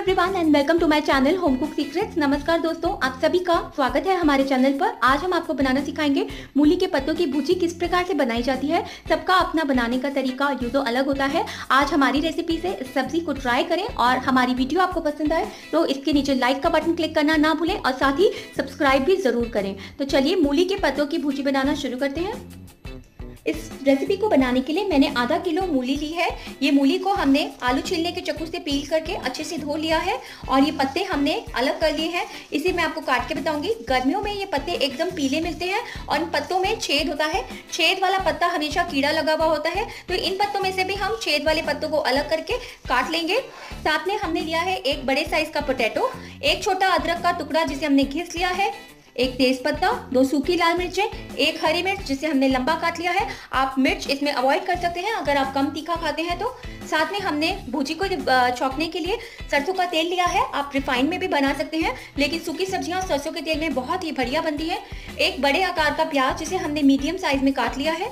Everyone and welcome to my channel Home Cook Secrets. नमस्कार दोस्तों, आप सभी का स्वागत है हमारे चैनल पर। आज हम आपको बनाना सिखाएंगे मूली के पत्तों की भुजी। किस प्रकार से बनाई जाती है, सबका अपना बनाने का तरीका यूँ तो अलग होता है। आज हमारी रेसिपी से इस सब्जी को ट्राई करें और हमारी वीडियो आपको पसंद आए तो इसके नीचे लाइक का बटन क्लिक करना ना भूलें और साथ ही सब्सक्राइब भी ज़रूर करें। तो चलिए मूली के पत्तों की भुजी बनाना शुरू करते हैं। इस रेसिपी को बनाने के लिए मैंने आधा किलो मूली ली है। ये मूली को हमने आलू छिलने के चक्कू से पील करके अच्छे से धो लिया है और ये पत्ते हमने अलग कर लिए हैं। इसे मैं आपको काट के बताऊंगी। गर्मियों में ये पत्ते एकदम पीले मिलते हैं और इन पत्तों में छेद होता है। छेद वाला पत्ता हमेशा कीड़ा लगा हुआ होता है, तो इन पत्तों में से भी हम छेद वाले पत्तों को अलग करके काट लेंगे। साथ में हमने लिया है एक बड़े साइज का पोटैटो, एक छोटा अदरक का टुकड़ा जिसे हमने घिस लिया है, एक तेज पत्ता, दो सूखी लाल मिर्चें, एक हरी मिर्च जिसे हमने लंबा काट लिया है। आप मिर्च इसमें अवॉइड कर सकते हैं अगर आप कम तीखा खाते हैं तो। साथ में हमने भुजी को छौंकने के लिए सरसों का तेल लिया है। आप रिफाइंड में भी बना सकते हैं, लेकिन सूखी सब्जियां सरसों के तेल में बहुत ही बढ़िया बनती है। एक बड़े आकार का प्याज जिसे हमने मीडियम साइज में काट लिया है।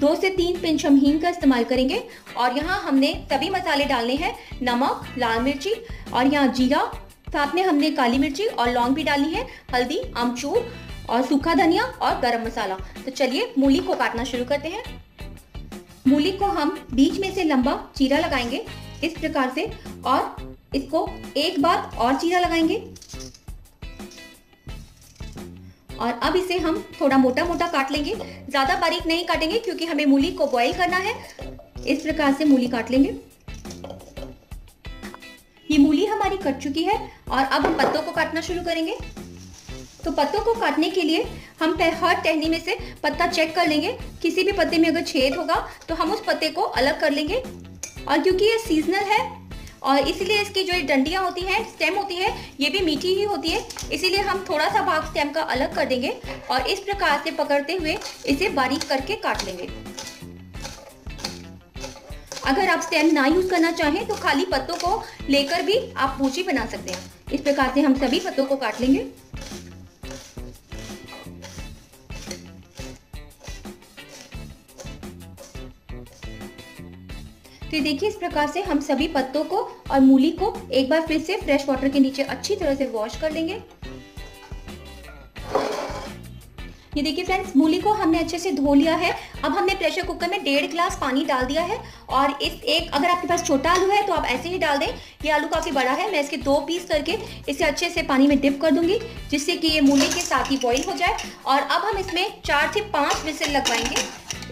2 से 3 पिंच हम हींग का इस्तेमाल करेंगे और यहाँ हमने सभी मसाले डालने हैं, नमक, लाल मिर्ची और यहाँ जीरा। साथ में हमने काली मिर्ची और लौंग भी डाली है, हल्दी, अमचूर और सूखा धनिया और गरम मसाला। तो चलिए मूली को काटना शुरू करते हैं। मूली को हम बीच में से लंबा चीरा लगाएंगे इस प्रकार से और इसको एक बार और चीरा लगाएंगे और अब इसे हम थोड़ा मोटा मोटा काट लेंगे। ज्यादा बारीक नहीं काटेंगे क्योंकि हमें मूली को बॉईल करना है। इस प्रकार से मूली काट लेंगे। ये मूली हमारी कट चुकी है और अब हम पत्तों को काटना शुरू करेंगे। तो पत्तों को काटने के लिए हम हर टहनी में से पत्ता चेक कर लेंगे। किसी भी पत्ते में अगर छेद होगा तो हम उस पत्ते को अलग कर लेंगे। और क्योंकि ये सीजनल है और इसलिए इसकी जो डंडियाँ होती हैं, स्टेम होती है, ये भी मीठी ही होती है, इसीलिए हम थोड़ा सा भाग स्टेम का अलग कर देंगे और इस प्रकार से पकड़ते हुए इसे बारीक करके काट लेंगे। अगर आप स्टेम ना यूज करना चाहें तो खाली पत्तों को लेकर भी आप भुजी बना सकते हैं। इस प्रकार से हम सभी पत्तों को काट लेंगे। तो देखिए इस प्रकार से हम सभी पत्तों को और मूली को एक बार फिर से फ्रेश वाटर के नीचे अच्छी तरह से वॉश कर लेंगे। ये देखिए फ्रेंड्स, मूली को हमने अच्छे से धो लिया है। अब हमने प्रेशर कुकर में 1.5 गिलास पानी डाल दिया है और इस एक अगर आपके पास छोटा आलू है तो आप ऐसे ही डाल दें। ये आलू काफ़ी बड़ा है, मैं इसके 2 पीस करके इसे अच्छे से पानी में डिप कर दूंगी जिससे कि ये मूली के साथ ही बॉईल हो जाए। और अब हम इसमें 4 से 5 विसल लगवाएंगे।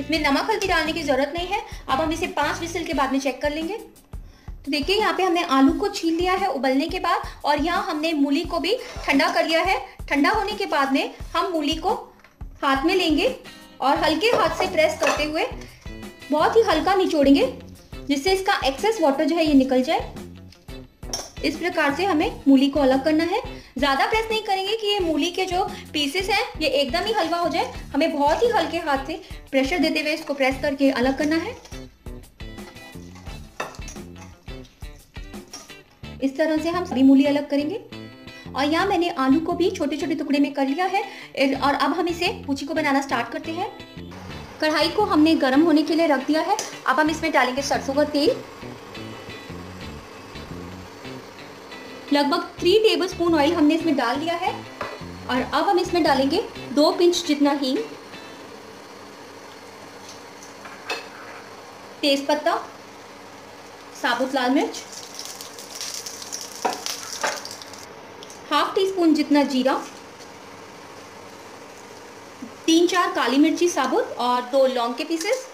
इसमें नमक हल्दी डालने की ज़रूरत नहीं है। अब हम इसे 5 विसल के बाद में चेक कर लेंगे। तो देखिए यहाँ पे हमने आलू को छील लिया है उबलने के बाद और यहाँ हमने मूली को भी ठंडा कर लिया है। ठंडा होने के बाद में हम मूली को हाथ में लेंगे और हल्के हाथ से प्रेस करते हुए बहुत ही हल्का निचोड़ेंगे जिससे इसका एक्सेस वाटर जो है ये निकल जाए। इस प्रकार से हमें मूली को अलग करना है। ज़्यादा प्रेस नहीं करेंगे कि ये मूली के जो पीसेस हैं ये एकदम ही हलवा हो जाए। हमें बहुत ही हल्के हाथ से प्रेशर देते हुए इसको प्रेस करके अलग करना है। इस तरह से हम सभी मूली अलग करेंगे। और यहाँ मैंने आलू को भी छोटे छोटे टुकड़े में कर लिया है और अब हम इसे भुजी को बनाना स्टार्ट करते हैं। कढ़ाई को हमने गर्म होने के लिए रख दिया है। अब हम इसमें डालेंगे सरसों का तेल, लगभग 3 टेबलस्पून ऑयल हमने इसमें डाल लिया है। और अब हम इसमें डालेंगे 2 पिंच जितना हींग, तेजपत्ता, साबुत लाल मिर्च, 1/2 टीस्पून जितना जीरा, 3-4 काली मिर्ची साबुत और 2 लौंग के पीसेस।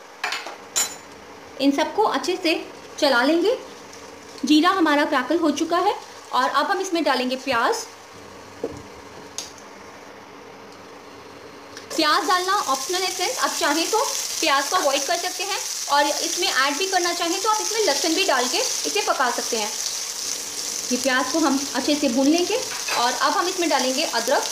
इन सबको अच्छे से चला लेंगे। जीरा हमारा क्रैकल हो चुका है और अब हम इसमें डालेंगे प्याज। प्याज डालना ऑप्शनल है फ्रेंड्स, आप चाहें तो प्याज को अवॉइड कर सकते हैं और इसमें ऐड भी करना चाहें तो आप इसमें लहसुन भी डाल के इसे पका सकते हैं। ये प्याज को हम अच्छे से भून लेंगे और अब हम इसमें डालेंगे अदरक।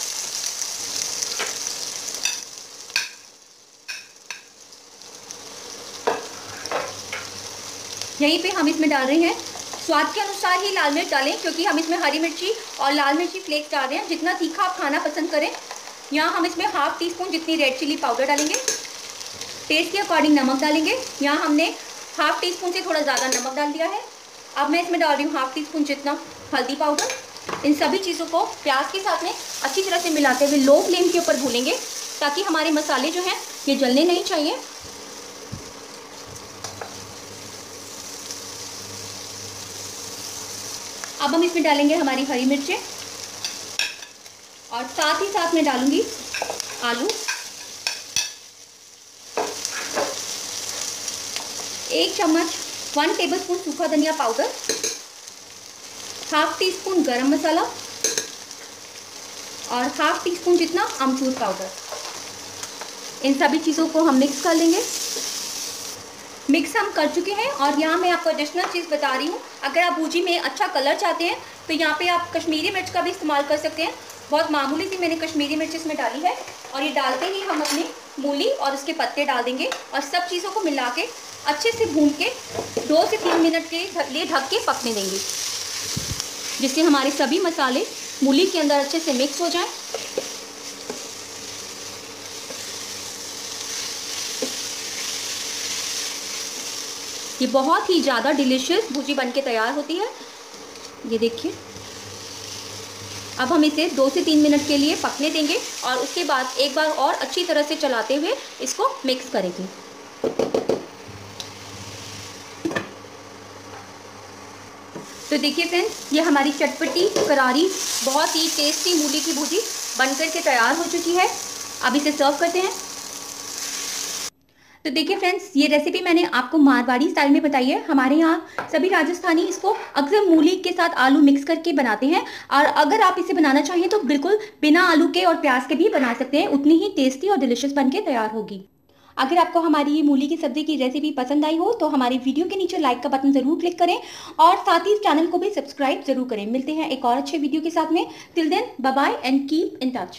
यहीं पे हम इसमें डाल रहे हैं स्वाद के अनुसार ही लाल मिर्च डालें क्योंकि हम इसमें हरी मिर्ची और लाल मिर्ची फ्लेक्स डाल रहे हैं। जितना तीखा आप खाना पसंद करें। यहाँ हम इसमें 1/2 टीस्पून जितनी रेड चिली पाउडर डालेंगे। टेस्ट के अकॉर्डिंग नमक डालेंगे। यहाँ हमने 1/2 टीस्पून से थोड़ा ज़्यादा नमक डाल दिया है। अब मैं इसमें डाल रही हूँ 1/2 टीस्पून जितना हल्दी पाउडर। इन सभी चीज़ों को प्याज के साथ में अच्छी तरह से मिलाते हुए लो फ्लेम के ऊपर भूनेंगे ताकि हमारे मसाले जो हैं ये जलने नहीं चाहिए। अब हम इसमें डालेंगे हमारी हरी मिर्चें और साथ ही साथ में डालूंगी आलू। 1 चम्मच 1 टेबलस्पून सूखा धनिया पाउडर, 1/2 टीस्पून गरम मसाला और 1/2 टीस्पून जितना अमचूर पाउडर। इन सभी चीज़ों को हम मिक्स कर लेंगे। मिक्स हम कर चुके हैं और यहाँ मैं आपको एडिशनल चीज़ बता रही हूँ, अगर आप भुजी में अच्छा कलर चाहते हैं तो यहाँ पे आप कश्मीरी मिर्च का भी इस्तेमाल कर सकते हैं। बहुत मामूली सी मैंने कश्मीरी मिर्च इसमें डाली है और ये डालते ही हम अपने मूली और उसके पत्ते डाल देंगे और सब चीज़ों को मिला के अच्छे से भून के 2 से 3 मिनट के लिए ढक के पकने देंगे, जिससे हमारे सभी मसाले मूली के अंदर अच्छे से मिक्स हो जाएं। ये बहुत ही ज़्यादा डिलीशियस भुजी बनके तैयार होती है। ये देखिए, अब हम इसे 2 से 3 मिनट के लिए पकने देंगे और उसके बाद एक बार और अच्छी तरह से चलाते हुए इसको मिक्स करेंगे। तो देखिए फ्रेंड्स, ये हमारी चटपटी करारी बहुत ही टेस्टी मूली की भुजी बनकर के तैयार हो चुकी है। अब इसे सर्व करते हैं। तो देखिए फ्रेंड्स, ये रेसिपी मैंने आपको मारवाड़ी स्टाइल में बताई है। हमारे यहाँ सभी राजस्थानी इसको अक्सर मूली के साथ आलू मिक्स करके बनाते हैं और अगर आप इसे बनाना चाहें तो बिल्कुल बिना आलू के और प्याज के भी बना सकते हैं, उतनी ही टेस्टी और डिलीशियस बनके तैयार होगी। अगर आपको हमारी ये मूली की सब्जी की रेसिपी पसंद आई हो तो हमारी वीडियो के नीचे लाइक का बटन ज़रूर क्लिक करें और साथ ही इस चैनल को भी सब्सक्राइब ज़रूर करें। मिलते हैं एक और अच्छे वीडियो के साथ में। Till then bye bye and keep in touch.